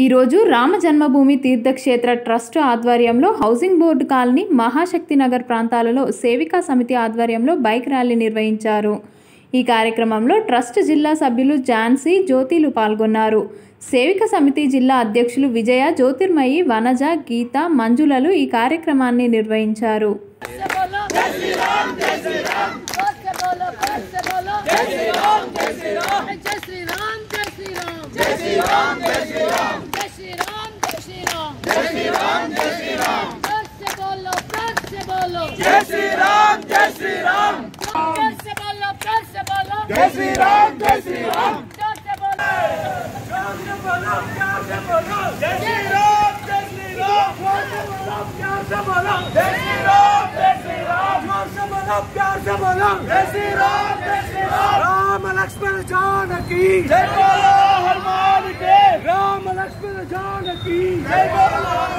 ఈరోజు రామజన్మభూమి తీర్థక్షేత్ర ట్రస్ట్ ఆధ్వర్యంలో housing board colony Mahashakti Nagar ప్రాంతాలలో సేవికా సమితి ఆధ్వర్యంలో బైక్ ర్యాలీ నిర్వహించారు. ఈ కార్యక్రమంలో ట్రస్ట్ జిల్లా సభ్యులు జాన్సీ, జ్యోతిలు పాల్గొన్నారు. సేవిక సమితి జిల్లా అధ్యక్షులు విజయ, జ్యోతిర్మయి, వనజ, గీత, మంజులలు ఈ కార్యక్రమాన్ని నిర్వహించారు. Ram Lakshman Janaki Jai Bolo Hanuman Ke Ram Lakshman Janaki Jai Bolo.